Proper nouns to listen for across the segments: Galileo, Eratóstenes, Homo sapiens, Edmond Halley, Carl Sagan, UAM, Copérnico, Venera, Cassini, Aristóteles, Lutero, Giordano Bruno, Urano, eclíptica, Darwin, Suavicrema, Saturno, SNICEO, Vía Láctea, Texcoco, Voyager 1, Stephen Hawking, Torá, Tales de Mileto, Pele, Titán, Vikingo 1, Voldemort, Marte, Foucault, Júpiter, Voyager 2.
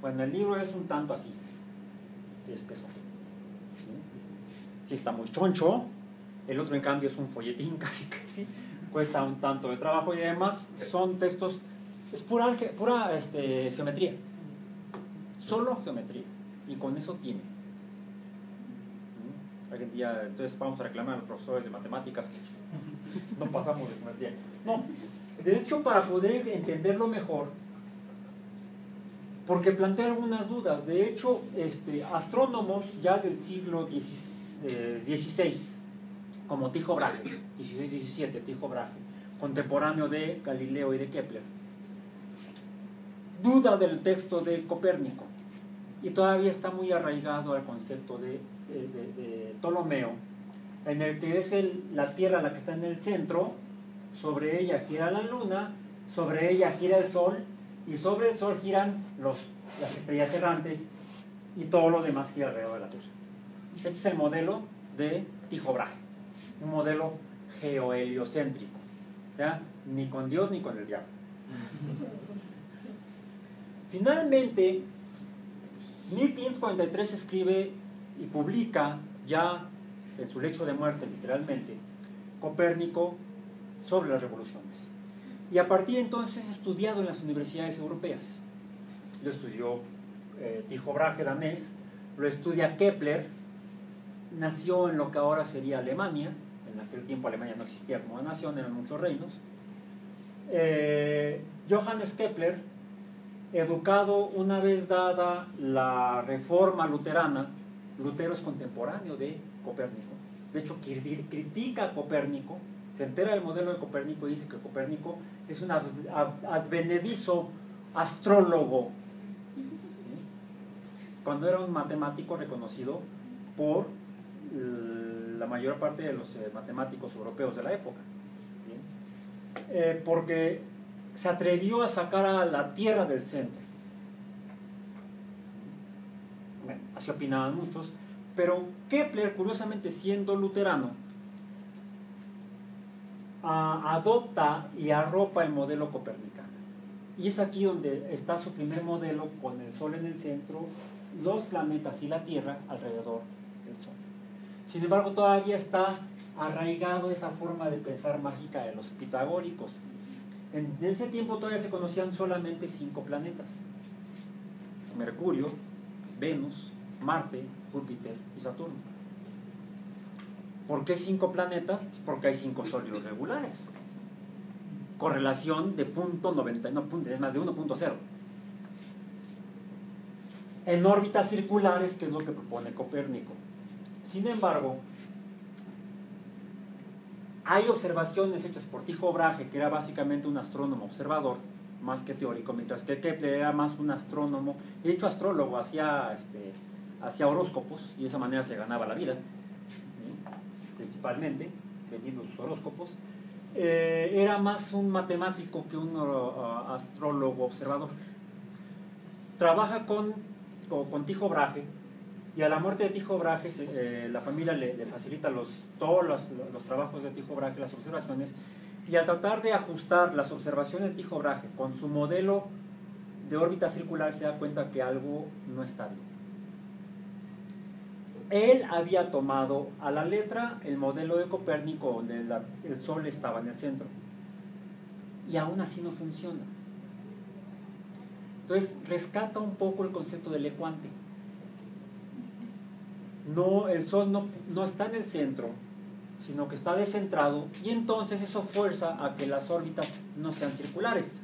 Bueno, el libro es un tanto así, de espeso. Sí está muy choncho. El otro, en cambio, es un folletín casi casi. Cuesta un tanto de trabajo y además son textos... Es pura geometría. Solo geometría. Y con eso tiene. Algún día, entonces vamos a reclamar a los profesores de matemáticas que no pasamos de geometría. No. De hecho, para poder entenderlo mejor... Porque plantea algunas dudas. De hecho, astrónomos ya del siglo XVI, como Tycho Brahe, 16-17, Tycho Brahe, contemporáneo de Galileo y de Kepler, duda del texto de Copérnico. Y todavía está muy arraigado al concepto de Ptolomeo, en el que es la Tierra la que está en el centro, sobre ella gira la Luna, sobre ella gira el Sol, y sobre el Sol giran las estrellas errantes y todo lo demás gira alrededor de la Tierra. Este es el modelo de Tycho Brahe, un modelo geoheliocéntrico, o sea, ni con Dios ni con el diablo. Finalmente, 1543 escribe y publica ya en su lecho de muerte, literalmente, Copérnico sobre las revoluciones. Y a partir de entonces estudiado en las universidades europeas. Lo estudió Tycho Brahe, danés, lo estudia Kepler, nació en lo que ahora sería Alemania, en aquel tiempo Alemania no existía como nación, eran muchos reinos. Johannes Kepler, educado una vez dada la reforma luterana, Lutero es contemporáneo de Copérnico, de hecho critica a Copérnico, se entera del modelo de Copérnico y dice que Copérnico es un advenedizo astrólogo, cuando era un matemático reconocido por la mayor parte de los matemáticos europeos de la época, porque se atrevió a sacar a la Tierra del centro. Bueno, así opinaban muchos, pero Kepler, curiosamente siendo luterano, adopta y arropa el modelo copernicano. Y es aquí donde está su primer modelo, con el Sol en el centro, los planetas y la Tierra alrededor del Sol. Sin embargo, todavía está arraigado esa forma de pensar mágica de los pitagóricos. En ese tiempo todavía se conocían solamente 5 planetas: Mercurio, Venus, Marte, Júpiter y Saturno. ¿Por qué 5 planetas? Pues porque hay 5 sólidos regulares. Correlación de 0.99, es más de 1.0. En órbitas circulares, que es lo que propone Copérnico. Sin embargo, hay observaciones hechas por Tycho Brahe, que era básicamente un astrónomo observador, más que teórico, mientras que Kepler era más un astrónomo, de hecho astrólogo, hacía horóscopos, y de esa manera se ganaba la vida. Principalmente, vendiendo sus horóscopos, era más un matemático que un astrólogo observador. Trabaja con Tycho Brahe, y a la muerte de Tycho Brahe, la familia le facilita todos los trabajos de Tycho Brahe, las observaciones, y al tratar de ajustar las observaciones de Tycho Brahe con su modelo de órbita circular, se da cuenta que algo no está bien. Él había tomado a la letra el modelo de Copérnico, donde el Sol estaba en el centro, y aún así no funciona. Entonces rescata un poco el concepto del ecuante. No, el Sol no está en el centro, sino que está descentrado, y entonces eso fuerza a que las órbitas no sean circulares,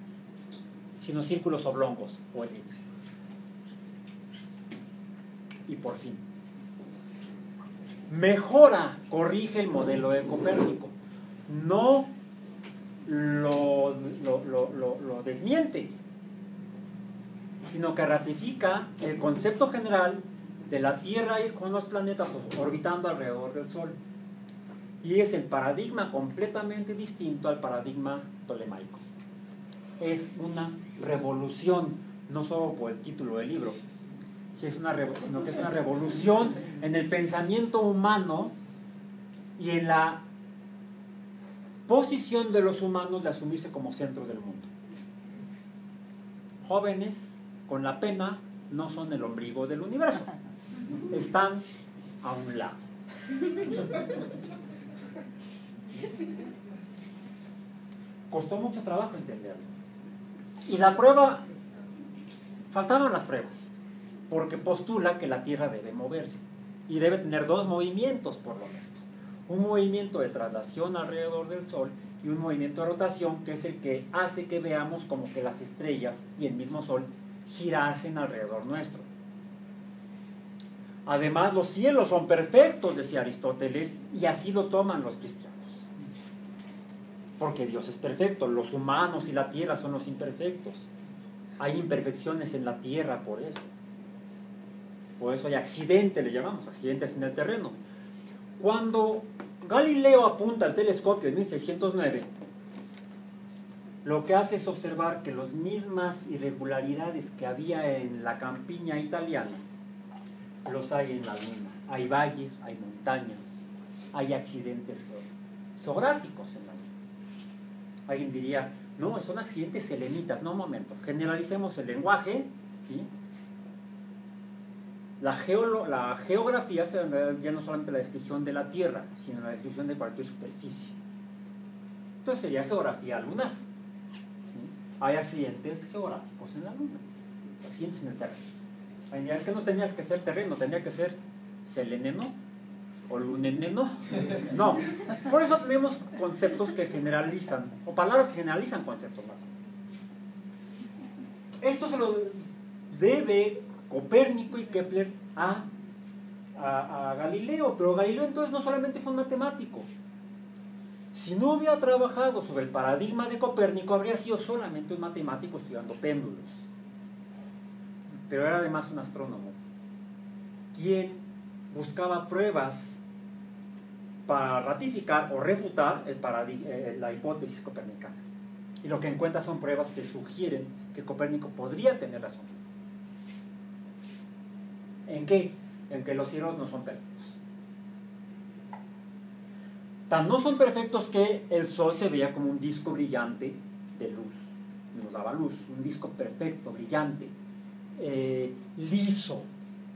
sino círculos oblongos o elipses. Y por fin mejora, corrige el modelo de Copérnico, no lo desmiente, sino que ratifica el concepto general de la Tierra y con los planetas orbitando alrededor del Sol, y es el paradigma completamente distinto al paradigma ptolemaico. Es una revolución, no solo por el título del libro, sino que es una revolución en el pensamiento humano y en la posición de los humanos de asumirse como centro del mundo. Jóvenes, con la pena, no son el ombligo del universo, están a un lado. Costó mucho trabajo entenderlo. Y la prueba, faltaban las pruebas, porque postula que la Tierra debe moverse y debe tener dos movimientos por lo menos. Un movimiento de traslación alrededor del Sol y un movimiento de rotación, que es el que hace que veamos como que las estrellas y el mismo Sol girasen alrededor nuestro. Además, los cielos son perfectos, decía Aristóteles, y así lo toman los cristianos. Porque Dios es perfecto, los humanos y la tierra son los imperfectos. Hay imperfecciones en la tierra por eso. Por eso hay accidentes, le llamamos, accidentes en el terreno. Cuando Galileo apunta al telescopio en 1609, lo que hace es observar que las mismas irregularidades que había en la campiña italiana, los hay en la luna. Hay valles, hay montañas, hay accidentes geográficos en la luna. Alguien diría, no, son accidentes selenitas. No, un momento, generalicemos el lenguaje, ¿sí? La geografía es ya no solamente la descripción de la Tierra, sino la descripción de cualquier superficie. Entonces sería geografía lunar. ¿Sí? Hay accidentes geográficos en la luna, accidentes en el terreno. Es que no tenías que ser terreno, tenía que ser seleneno o luneneno. No, por eso tenemos conceptos que generalizan, o palabras que generalizan conceptos. Esto se lo debe Copérnico y Kepler a Galileo, pero Galileo entonces no solamente fue un matemático. Si no hubiera trabajado sobre el paradigma de Copérnico, habría sido solamente un matemático estudiando péndulos. Pero era además un astrónomo, quien buscaba pruebas para ratificar o refutar la hipótesis copernicana. Y lo que encuentra son pruebas que sugieren que Copérnico podría tener razón. ¿En qué? En que los cielos no son perfectos. Tan no son perfectos que el Sol se veía como un disco brillante de luz. Nos daba luz, un disco perfecto, brillante, liso,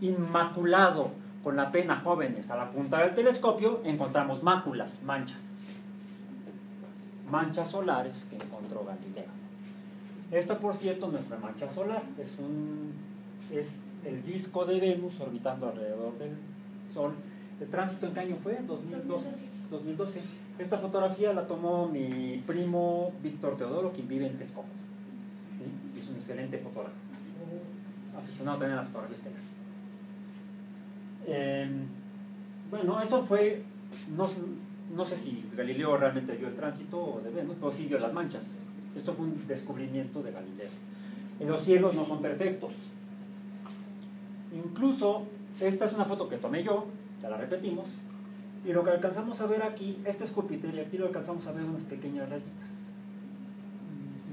inmaculado. Con la pena, jóvenes, al apuntar el telescopio encontramos máculas, manchas solares que encontró Galileo. Esta, por cierto, no es una mancha solar, es el disco de Venus orbitando alrededor del Sol. ¿El tránsito en qué año fue? 2012. Esta fotografía la tomó mi primo Víctor Teodoro, quien vive en Texcoco. ¿Sí? Es un excelente fotógrafo, aficionado también a la fotografía estelar. Bueno, esto fue, no sé si Galileo realmente vio el tránsito de Venus, pero sí vio las manchas. Esto fue un descubrimiento de Galileo. Los cielos no son perfectos. Incluso, esta es una foto que tomé yo, ya la repetimos, y lo que alcanzamos a ver aquí, este es Júpiter, y aquí lo alcanzamos a ver unas pequeñas rayitas.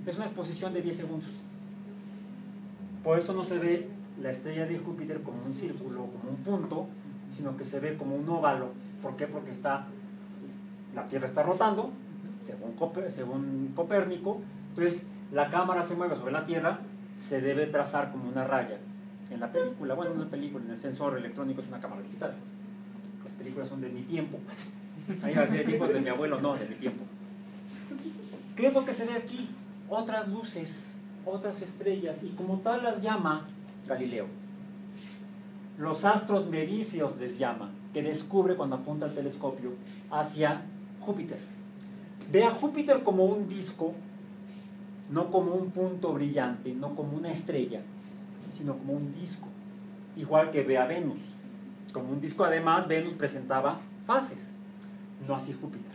Es una exposición de 10 segundos. Por eso no se ve la estrella de Júpiter como un círculo, como un punto, sino que se ve como un óvalo. ¿Por qué? Porque la Tierra está rotando, según Copérnico. Entonces, la cámara se mueve sobre la Tierra, se debe trazar como una raya. En la película, bueno, en una película, en el sensor electrónico es una cámara digital. Las películas son de mi tiempo. Ahí va a ser de tiempos de mi abuelo, no, de mi tiempo. ¿Qué es lo que se ve aquí? Otras luces, otras estrellas, y como tal las llama Galileo. Los astros medíceos les llama, que descubre cuando apunta el telescopio hacia Júpiter. Ve a Júpiter como un disco, no como un punto brillante, no como una estrella, sino como un disco. Igual que ve a Venus, como un disco. Además, Venus presentaba fases, no así Júpiter.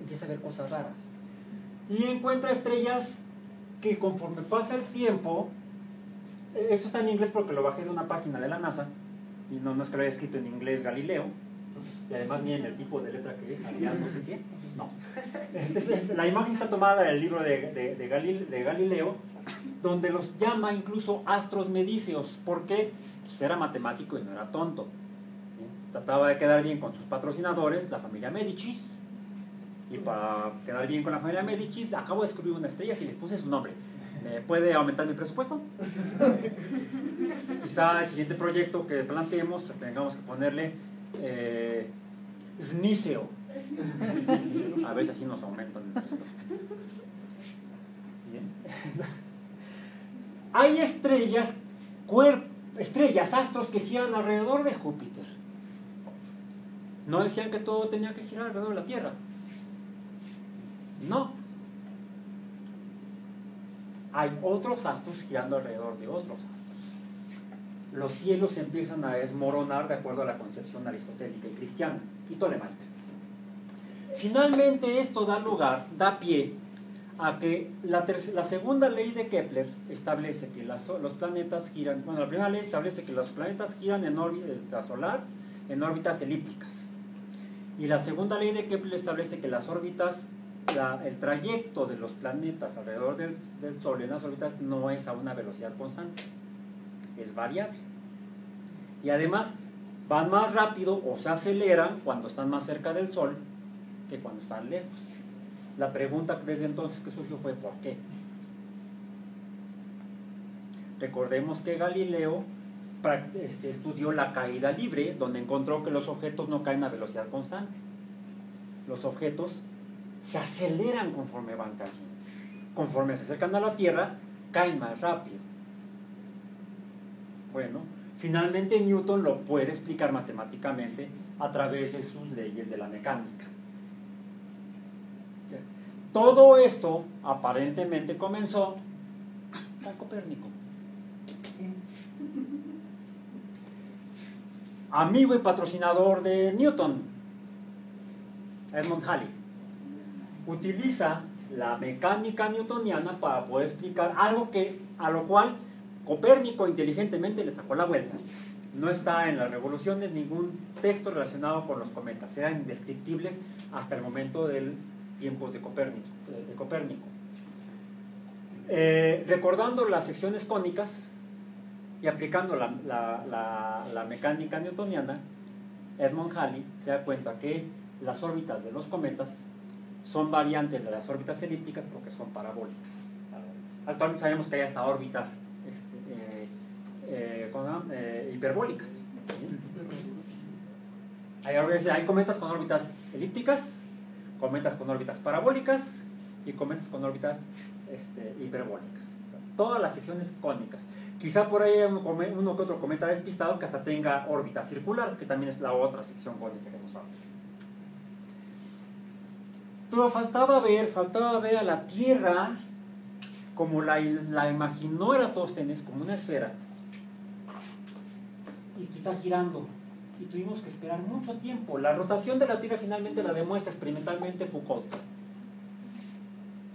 Empieza a ver cosas raras. Y encuentra estrellas que conforme pasa el tiempo. Esto está en inglés porque lo bajé de una página de la NASA, y no es que lo haya escrito en inglés Galileo, y además miren el tipo de letra que es, había no sé qué, no. La imagen está tomada del libro de Galileo, donde los llama incluso astros medíceos, porque pues, era matemático y no era tonto. ¿Sí? Trataba de quedar bien con sus patrocinadores, la familia Medici, y para quedar bien con la familia Medici, acabo de escribir una estrella y les puse su nombre. ¿Me puede aumentar mi presupuesto? quizá el siguiente proyecto que planteemos tengamos que ponerle SNICEO. A ver si así nos aumentan. Bien. Hay estrellas, astros que giran alrededor de Júpiter. ¿No decían que todo tenía que girar alrededor de la Tierra? No. Hay otros astros girando alrededor de otros astros. Los cielos se empiezan a desmoronar de acuerdo a la concepción aristotélica y cristiana y tolemaica. Finalmente esto da pie a que la segunda ley de Kepler establece que los planetas giran, bueno, la primera ley establece que los planetas giran en órbita solar, en órbitas elípticas. Y la segunda ley de Kepler establece que las órbitas, el trayecto de los planetas alrededor del Sol en las órbitas no es a una velocidad constante, es variable. Y además van más rápido o se aceleran cuando están más cerca del Sol que cuando están lejos. La pregunta desde entonces que surgió fue ¿por qué? Recordemos que Galileo estudió la caída libre, donde encontró que los objetos no caen a velocidad constante. Los objetos se aceleran conforme van cayendo. Conforme se acercan a la Tierra, caen más rápido. Bueno, finalmente Newton lo puede explicar matemáticamente a través de sus leyes de la mecánica. Todo esto aparentemente comenzó con Copérnico. Amigo y patrocinador de Newton, Edmond Halley, utiliza la mecánica newtoniana para poder explicar algo a lo cual Copérnico inteligentemente le sacó la vuelta. No está en las revoluciones ningún texto relacionado con los cometas. Eran indescriptibles hasta el momento del tiempos de Copérnico. Recordando las secciones cónicas y aplicando la mecánica newtoniana, Edmond Halley se da cuenta que las órbitas de los cometas son variantes de las órbitas elípticas porque son parabólicas. Actualmente sabemos que hay hasta órbitas hiperbólicas. Hay cometas con órbitas elípticas, cometas con órbitas parabólicas y cometas con órbitas hiperbólicas. O sea, todas las secciones cónicas. Quizá por ahí hay uno que otro cometa despistado que hasta tenga órbita circular, que también es la otra sección cónica que nos habla. Pero faltaba ver a la Tierra como la imaginó Eratóstenes, como una esfera. Y quizá girando. Y tuvimos que esperar mucho tiempo. La rotación de la Tierra finalmente la demuestra experimentalmente Foucault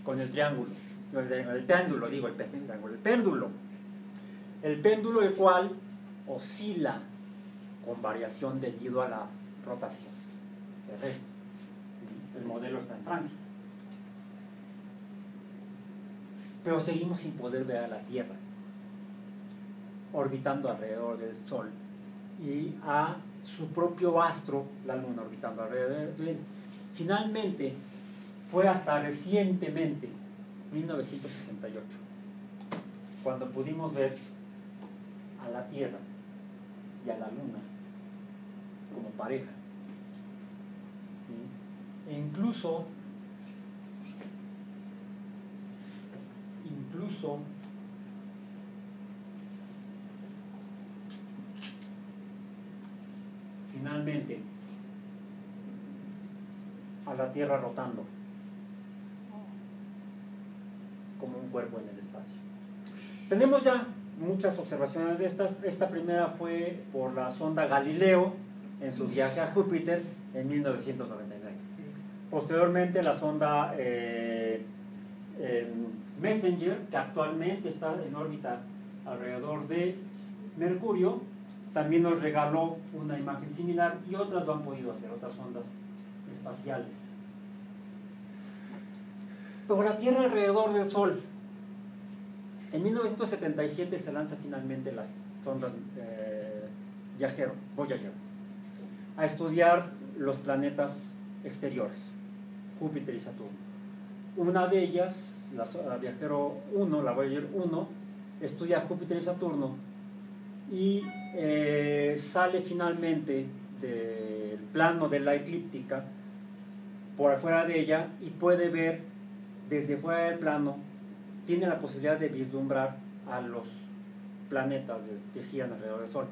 con el triángulo, el péndulo, el cual oscila con variación debido a la rotación terrestre. El modelo está en Francia, pero seguimos sin poder ver a la Tierra orbitando alrededor del Sol y a su propio astro, la Luna, orbitando alrededor de él. Finalmente, fue hasta recientemente, 1968, cuando pudimos ver a la Tierra y a la Luna como pareja. ¿Sí? E incluso finalmente a la Tierra rotando como un cuerpo en el espacio. Tenemos ya muchas observaciones de estas. Esta primera fue por la sonda Galileo en su viaje a Júpiter en 1999. Posteriormente la sonda Messenger, que actualmente está en órbita alrededor de Mercurio, también nos regaló una imagen similar, y otras lo han podido hacer, otras sondas espaciales. Pero la Tierra alrededor del Sol. En 1977 se lanza finalmente las sondas Voyager, a estudiar los planetas exteriores, Júpiter y Saturno. Una de ellas, la Voyager 1, estudia Júpiter y Saturno y sale finalmente del plano de la eclíptica por afuera de ella y puede ver desde fuera del plano, tiene la posibilidad de vislumbrar a los planetas que giran alrededor del Sol.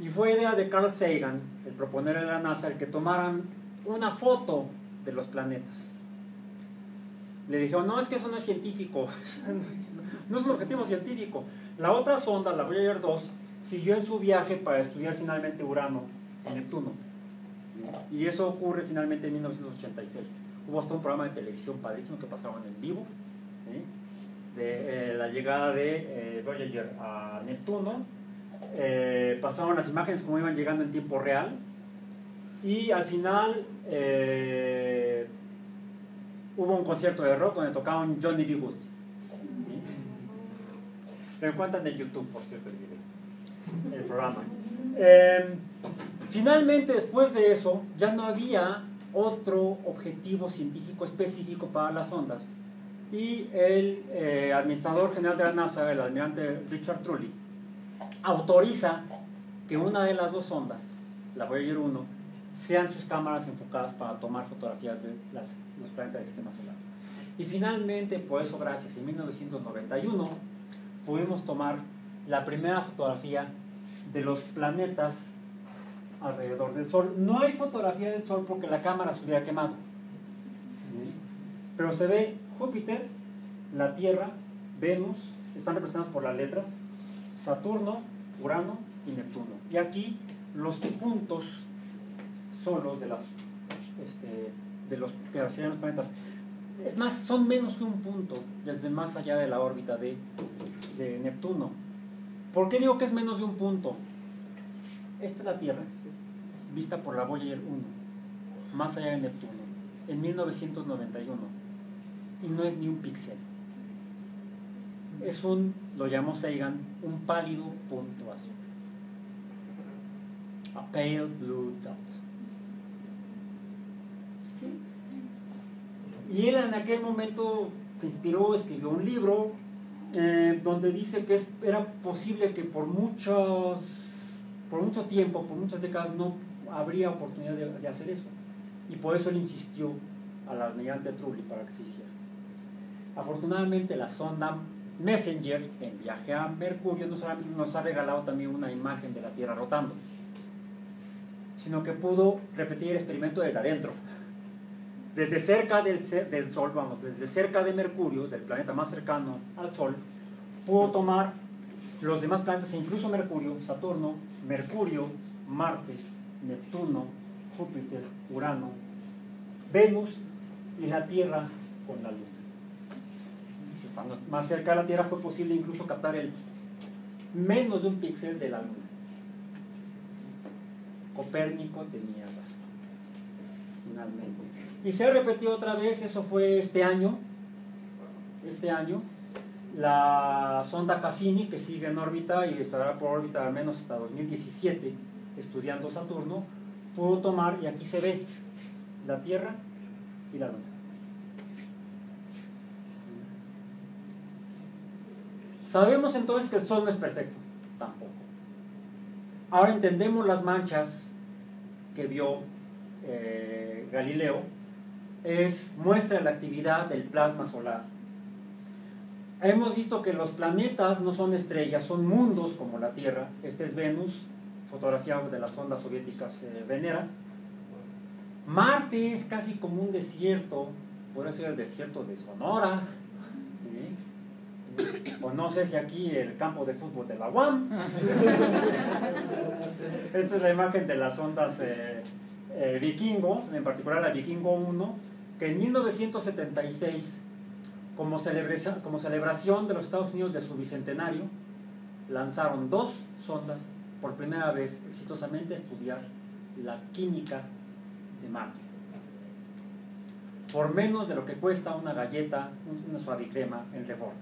Y fue idea de Carl Sagan, el proponer a la NASA, el que tomaran una foto de los planetas. Le dijeron, no, es que eso no es científico, no es un objetivo científico. La otra sonda, la Voyager 2, siguió en su viaje para estudiar finalmente Urano y Neptuno. Y eso ocurre finalmente en 1986. Hubo hasta un programa de televisión padrísimo que pasaban en vivo, de la llegada de Voyager a Neptuno. Pasaron las imágenes como iban llegando en tiempo real, y al final hubo un concierto de rock donde tocaban Johnny B. Good. Lo encuentran en YouTube, por cierto, el video, el programa. Finalmente, después de eso, ya no había otro objetivo científico específico para las ondas, y el administrador general de la NASA, el almirante Richard Truly, autoriza que una de las dos ondas, la Voyager 1, sean sus cámaras enfocadas para tomar fotografías de los planetas del sistema solar. Y finalmente, por eso, gracias, en 1991 pudimos tomar la primera fotografía de los planetas alrededor del Sol. No hay fotografía del Sol porque la cámara se hubiera quemado, pero se ve Júpiter, la Tierra, Venus, están representados por las letras, Saturno, Urano y Neptuno. Y aquí los puntos solos de los que serían los planetas. Es más, son menos que un punto desde más allá de la órbita de Neptuno. ¿Por qué digo que es menos de un punto? Esta es la Tierra, vista por la Voyager 1, más allá de Neptuno, en 1991. Y no es ni un píxel. Es un, lo llamó Sagan, un pálido punto azul. A pale blue dot. Y él en aquel momento se inspiró, escribió un libro donde dice que era posible que por mucho tiempo, por muchas décadas, no habría oportunidad de hacer eso. Y por eso él insistió al almirante Truly para que se hiciera. Afortunadamente, la sonda Messenger, en viaje a Mercurio, no solamente nos ha regalado también una imagen de la Tierra rotando, sino que pudo repetir el experimento desde adentro, desde cerca del Sol, vamos, desde cerca de Mercurio, del planeta más cercano al Sol, pudo tomar los demás planetas, incluso Mercurio, Saturno, Marte, Neptuno, Júpiter, Urano, Venus y la Tierra con la Luna. Cuando más cerca de la Tierra fue posible incluso captar el menos de un píxel de la Luna. Copérnico tenía razón, finalmente. Y se repetió otra vez, eso fue este año, la sonda Cassini, que sigue en órbita y estará por órbita al menos hasta 2017, estudiando Saturno, pudo tomar, y aquí se ve, la Tierra y la Luna. Sabemos entonces que el Sol no es perfecto, tampoco. Ahora entendemos las manchas que vio Galileo, muestra la actividad del plasma solar. Hemos visto que los planetas no son estrellas, son mundos como la Tierra. Este es Venus, fotografía de las ondas soviéticas Venera. Marte es casi como un desierto, podría ser el desierto de Sonora, o no sé si aquí el campo de fútbol de la UAM. Esta es la imagen de las ondas Vikingo, en particular la Vikingo 1, que en 1976, como celebración de los Estados Unidos de su bicentenario, lanzaron dos sondas por primera vez exitosamente a estudiar la química de Marte, por menos de lo que cuesta una galleta, una suavicrema en Reforma.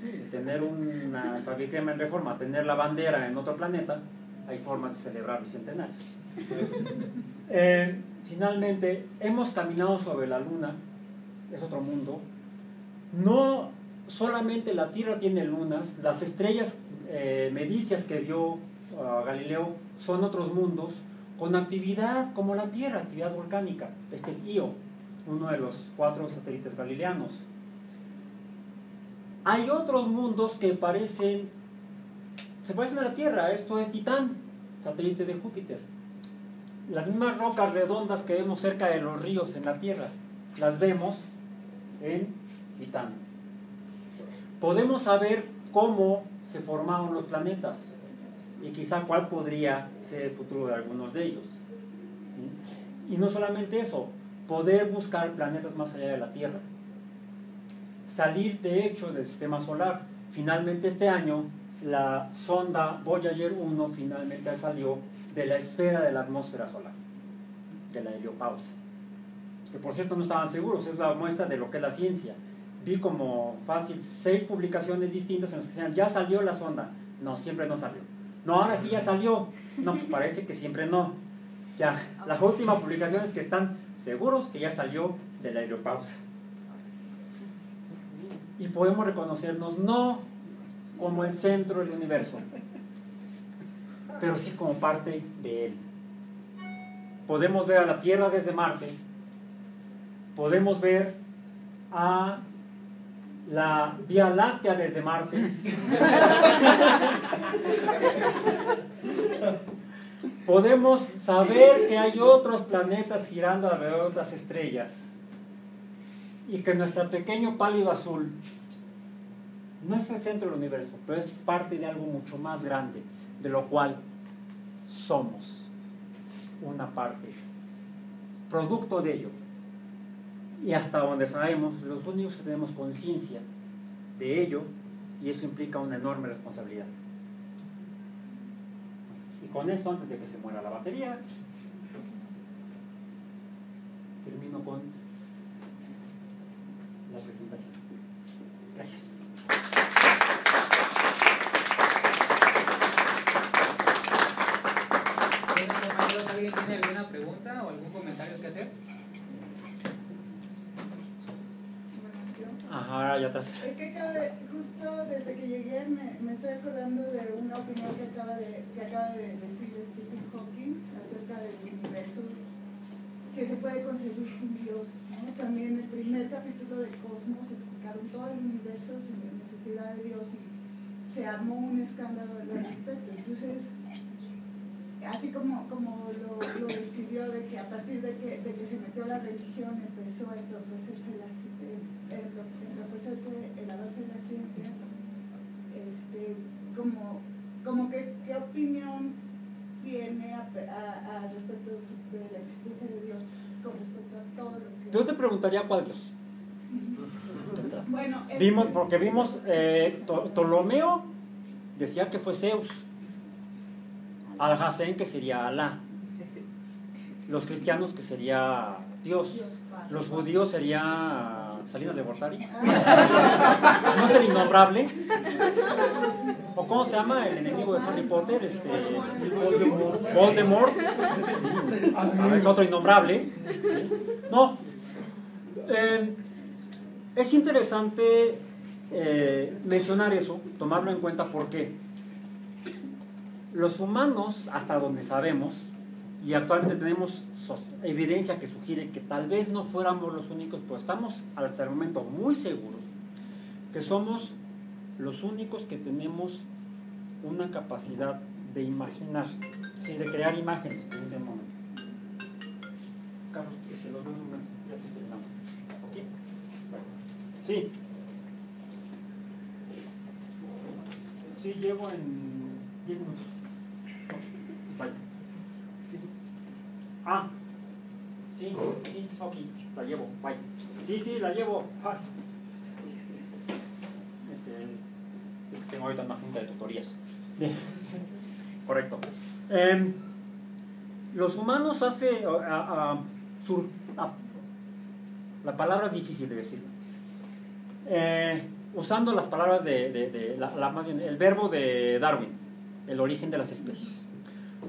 Sí, tener una suavicrema en Reforma, tener la bandera en otro planeta, hay formas de celebrar bicentenario. Finalmente, hemos caminado sobre la Luna, es otro mundo. No solamente la Tierra tiene lunas, las estrellas medicias que vio Galileo son otros mundos con actividad como la Tierra, actividad volcánica. Este es Io, uno de los 4 satélites galileanos. Hay otros mundos que parecen, se parecen a la Tierra. Esto es Titán, satélite de Júpiter. Las mismas rocas redondas que vemos cerca de los ríos en la Tierra, las vemos en Titán. Podemos saber cómo se formaron los planetas y quizá cuál podría ser el futuro de algunos de ellos. Y no solamente eso, poder buscar planetas más allá de la Tierra, salir de hecho del sistema solar. Finalmente este año la sonda Voyager 1 finalmente salió de la esfera de la atmósfera solar, de la heliopausa, que por cierto no estaban seguros. Es la muestra de lo que es la ciencia. Vi como fácil 6 publicaciones distintas en las que decían, ya salió la sonda, no, siempre no salió, no, ahora sí ya salió, no, pues parece que siempre no. Ya, las últimas publicaciones que están seguros que ya salió de la heliopausa. Y podemos reconocernos no como el centro del universo, pero sí como parte de él. Podemos ver a la Tierra desde Marte, podemos ver a la Vía Láctea desde Marte, podemos saber que hay otros planetas girando alrededor de otras estrellas y que nuestro pequeño pálido azul no es el centro del universo, pero es parte de algo mucho más grande, de lo cual somos una parte, producto de ello. Y hasta donde sabemos, los únicos que tenemos conciencia de ello, y eso implica una enorme responsabilidad. Y con esto, antes de que se muera la batería, termino con la presentación. Gracias. ¿Alguien tiene alguna pregunta o algún comentario que hacer? Ajá, ya estás. Es que justo desde que llegué me estoy acordando de una opinión que acaba de decir Stephen Hawking acerca del universo, que se puede concebir sin Dios, ¿no? También el primer capítulo de Cosmos explicaron todo el universo sin la necesidad de Dios y se armó un escándalo al respecto. Entonces, así como lo describió, de que a partir de que se metió la religión empezó a entorpecerse el avance de la ciencia, como que qué opinión tiene a respecto de la existencia de Dios con respecto a todo lo que... Yo te preguntaría cuál Dios. Bueno, vimos Ptolomeo decía que fue Zeus, Al-Hassan que sería Alá, los cristianos que sería Dios, los judíos sería Salinas de Gortari, no es el innombrable, o cómo se llama el enemigo de Harry Potter, Voldemort, es otro innombrable. No, es interesante mencionar eso, tomarlo en cuenta, porque los humanos, hasta donde sabemos, y actualmente tenemos evidencia que sugiere que tal vez no fuéramos los únicos, pero estamos hasta el momento muy seguros que somos los únicos que tenemos una capacidad de imaginar, sí, de crear imágenes en este momento. Carlos, que se lo doy una. Ya se terminamos. ¿Ok? Sí. Sí, llevo en 10 minutos. Ah, sí, ok, la llevo, bye. Sí, la llevo. Ah. Tengo ahorita una junta de tutorías. Bien. Correcto. Los humanos la palabra es difícil de decir. Usando las palabras más bien, el verbo de Darwin, el origen de las especies.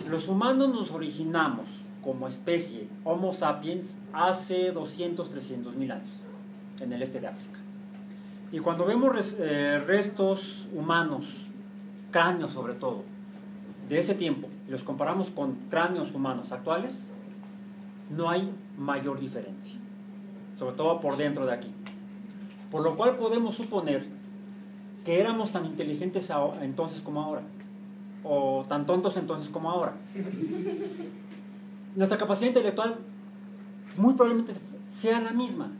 Los humanos nos originamos como especie Homo sapiens hace 200-300 mil años en el este de África. Y cuando vemos restos humanos, cráneos sobre todo, de ese tiempo, y los comparamos con cráneos humanos actuales, no hay mayor diferencia, sobre todo por dentro de aquí. Por lo cual podemos suponer que éramos tan inteligentes entonces como ahora, o tan tontos entonces como ahora. Nuestra capacidad intelectual muy probablemente sea la misma.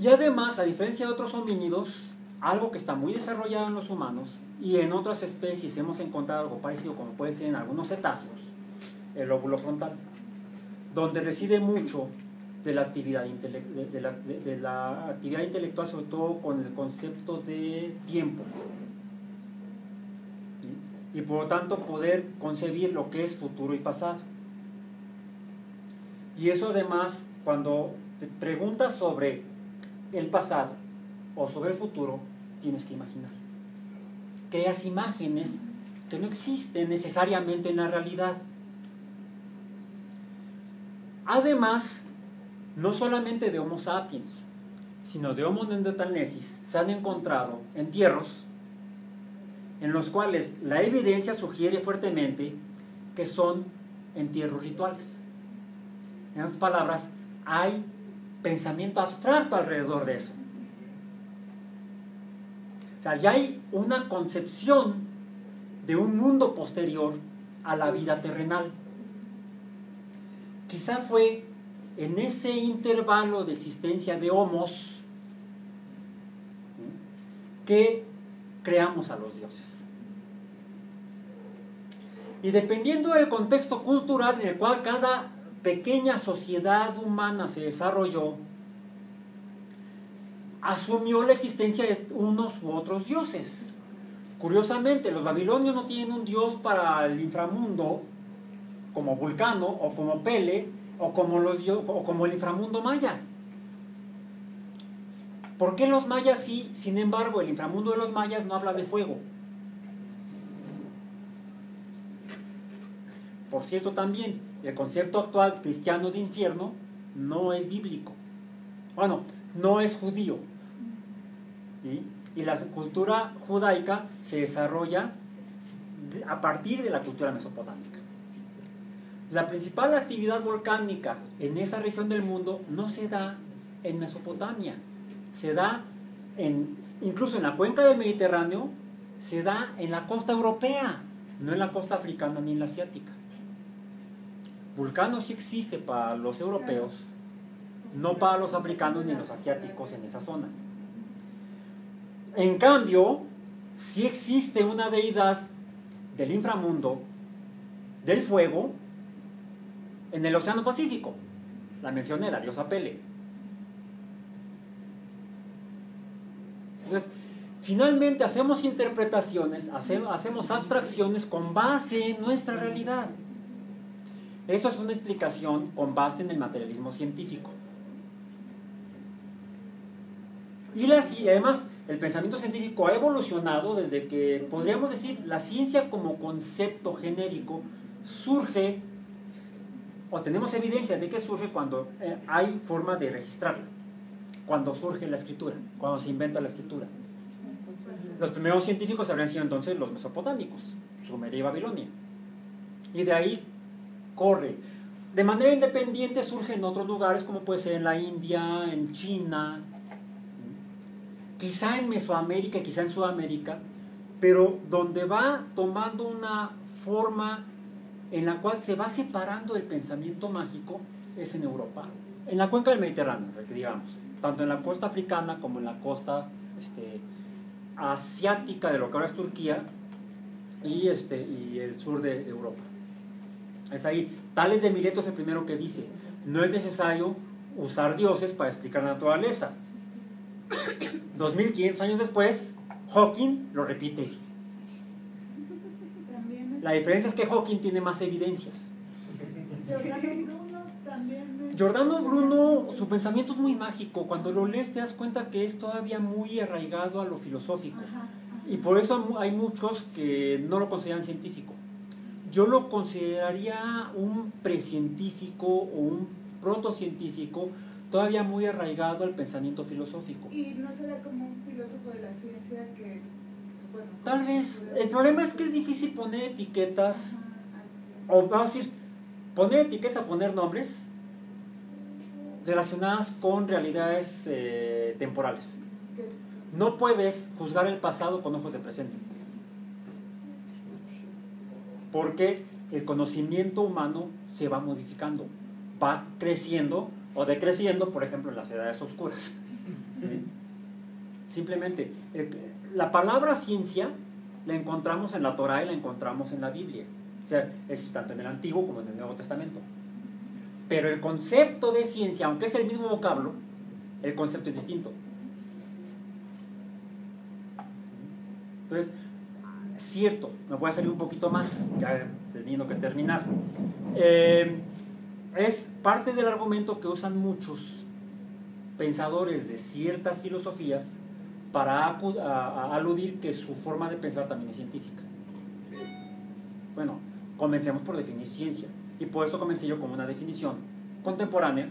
Y además, a diferencia de otros homínidos, algo que está muy desarrollado en los humanos y en otras especies hemos encontrado algo parecido, como puede ser en algunos cetáceos, el lóbulo frontal, donde reside mucho de la actividad intelectual, sobre todo con el concepto de tiempo. Y por lo tanto poder concebir lo que es futuro y pasado. Y eso además, cuando te preguntas sobre el pasado o sobre el futuro, tienes que imaginar. Creas imágenes que no existen necesariamente en la realidad. Además, no solamente de Homo sapiens, sino de Homo neanderthalensis se han encontrado entierros en los cuales la evidencia sugiere fuertemente que son entierros rituales. En otras palabras, hay pensamiento abstracto alrededor de eso. O sea, ya hay una concepción de un mundo posterior a la vida terrenal. Quizá fue en ese intervalo de existencia de homos que creamos a los dioses. Y dependiendo del contexto cultural en el cual cada pequeña sociedad humana se desarrolló, asumió la existencia de unos u otros dioses. Curiosamente, los babilonios no tienen un dios para el inframundo, como Vulcano, o como Pele, o como el inframundo maya. ¿Por qué los mayas sí? Sin embargo, el inframundo de los mayas no habla de fuego. Por cierto, también, el concepto actual cristiano de infierno no es bíblico. Bueno, no es judío. ¿Sí? Y la cultura judaica se desarrolla a partir de la cultura mesopotámica. La principal actividad volcánica en esa región del mundo no se da en Mesopotamia, se da incluso en la cuenca del Mediterráneo, se da en la costa europea, no en la costa africana ni en la asiática. Vulcano sí existe para los europeos, no para los africanos ni los asiáticos en esa zona. En cambio, sí existe una deidad del inframundo, del fuego, en el Océano Pacífico. La mencioné, la diosa Pele. Entonces, finalmente hacemos interpretaciones, hacemos abstracciones con base en nuestra realidad. Eso es una explicación con base en el materialismo científico. Y además, el pensamiento científico ha evolucionado desde que, podríamos decir, la ciencia como concepto genérico surge, o tenemos evidencia de que surge cuando hay forma de registrarla, cuando surge la escritura, cuando se inventa la escritura. Los primeros científicos habrían sido entonces los mesopotámicos, Sumeria y Babilonia. Y de ahí corre. De manera independiente surge en otros lugares, como puede ser en la India, en China, quizá en Mesoamérica, quizá en Sudamérica, pero donde va tomando una forma en la cual se va separando el pensamiento mágico es en Europa, en la cuenca del Mediterráneo, digamos, tanto en la costa africana como en la costa asiática de lo que ahora es Turquía y el sur de Europa. Es ahí. Tales de Mileto es el primero que dice: no es necesario usar dioses para explicar la naturaleza. 2500 años después, Hawking lo repite. La diferencia es que Hawking tiene más evidencias. Giordano Bruno, su pensamiento es muy mágico. Cuando lo lees te das cuenta que es todavía muy arraigado a lo filosófico. Y por eso hay muchos que no lo consideran científico. Yo lo consideraría un precientífico o un protocientífico todavía muy arraigado al pensamiento filosófico. ¿Y no será como un filósofo de la ciencia que, bueno, tal vez? El problema es que es difícil poner etiquetas, o vamos a decir, poner etiquetas, poner nombres relacionadas con realidades temporales. No puedes juzgar el pasado con ojos de presente, porque el conocimiento humano se va modificando, va creciendo o decreciendo, por ejemplo, en las edades oscuras. Simplemente, la palabra ciencia la encontramos en la Torá y la encontramos en la Biblia. O sea, es tanto en el Antiguo como en el Nuevo Testamento. Pero el concepto de ciencia, aunque es el mismo vocablo, el concepto es distinto. Entonces, cierto, me voy a salir un poquito más, ya teniendo que terminar. Es parte del argumento que usan muchos pensadores de ciertas filosofías para aludir que su forma de pensar también es científica. Bueno, comencemos por definir ciencia. Y por eso comencé yo con una definición contemporánea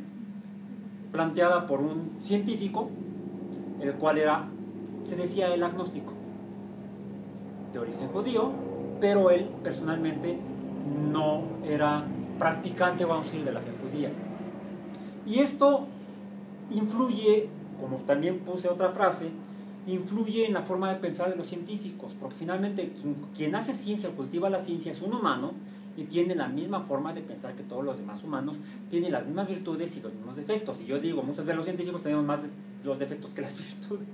planteada por un científico, el cual era, se decía, el agnóstico, de origen judío, pero él personalmente no era practicante, vamos a decir, de la fe judía. Y esto influye, como también puse otra frase, influye en la forma de pensar de los científicos, porque finalmente quien hace ciencia o cultiva la ciencia es un humano y tiene la misma forma de pensar que todos los demás humanos, tiene las mismas virtudes y los mismos defectos. Y yo digo, muchas veces los científicos tenemos más los defectos que las virtudes.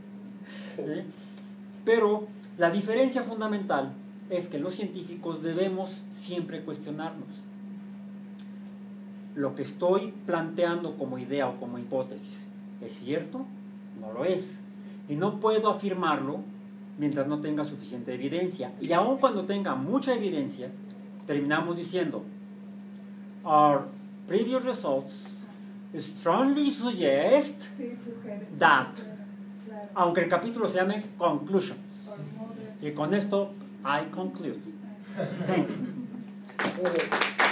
Pero la diferencia fundamental es que los científicos debemos siempre cuestionarnos. Lo que estoy planteando como idea o como hipótesis, ¿es cierto? No lo es. Y no puedo afirmarlo mientras no tenga suficiente evidencia. Y aun cuando tenga mucha evidencia, terminamos diciendo, our previous results strongly suggest that, aunque el capítulo se llame Conclusions. Y con esto, I conclude. Thank you.